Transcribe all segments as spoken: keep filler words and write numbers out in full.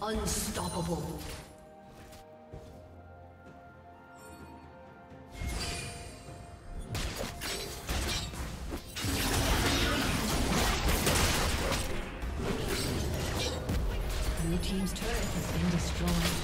Unstoppable. Blue team's turret has been destroyed.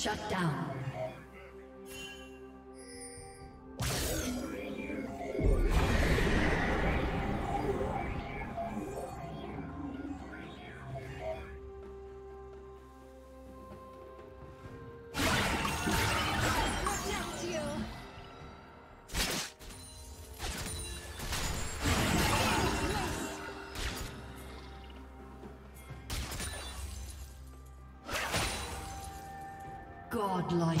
Shut down. Godlike.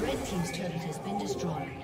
Red team's turret has been destroyed.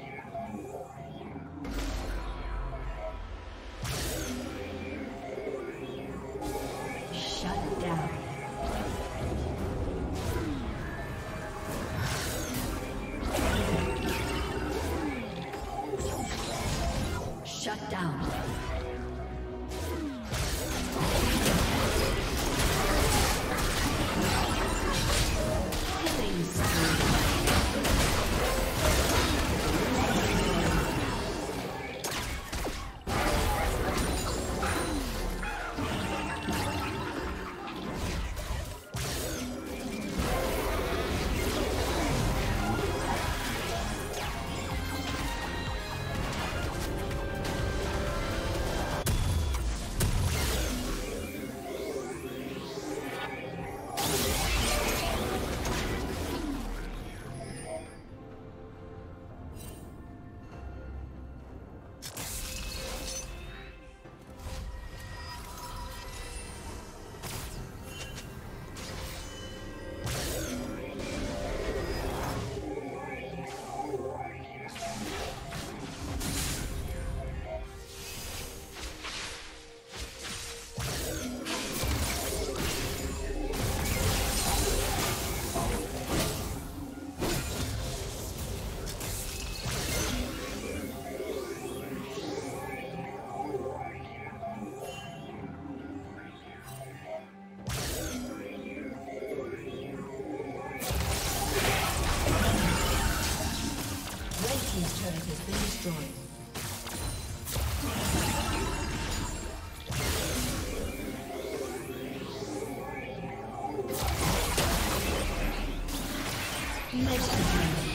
Next time.